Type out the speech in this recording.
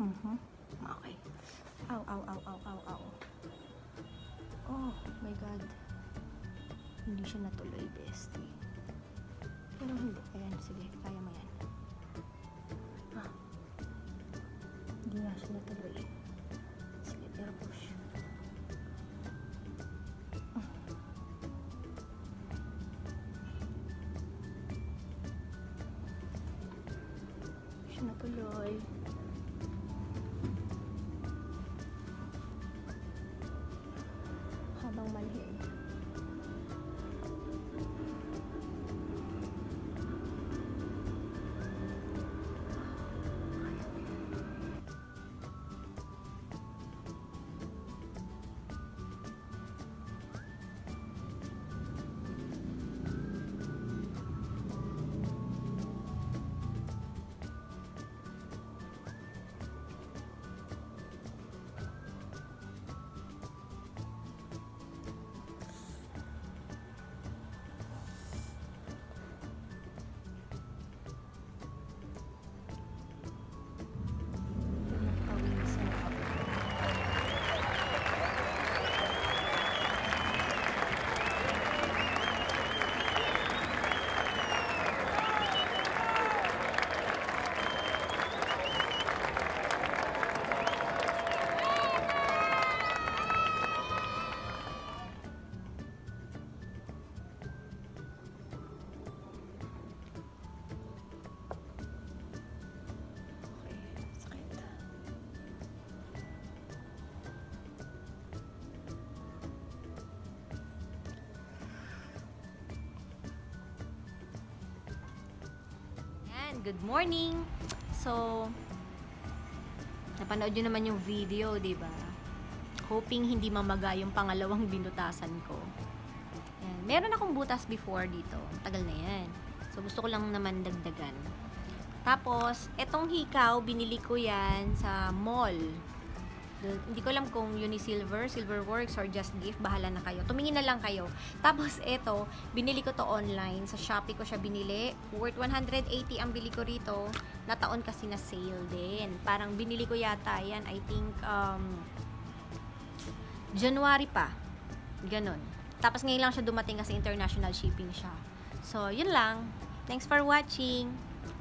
Okay. Ow, ow, ow, ow, ow, ow. Oh my God. Hindi siya natuloy, bestie. Pero hindi. Ayan, sige. Kaya mo yan. Ah. Hindi na siya natuloy. Sige, pero push. Siya natuloy. Habang malhin. Good morning! So, napanood nyo naman yung video, diba? Hoping hindi mamaga yung pangalawang binutasan ko. Ayan. Meron akong butas before dito. Tagal na yan. So, gusto ko lang naman dagdagan. Tapos, etong hikaw, binili ko yan sa mall. Hindi ko alam kung Unisilver, Silverworks, or JustGift. Bahala na kayo. Tumingin na lang kayo. Tapos, eto, binili ko to online. Sa Shopee ko siya binili. Worth 180 ang bili ko rito. Nataon kasi na sale din. Parang binili ko yata yan. I think, January pa. Ganon. Tapos, ngayon lang siya dumating kasi international shipping siya. So, yun lang. Thanks for watching.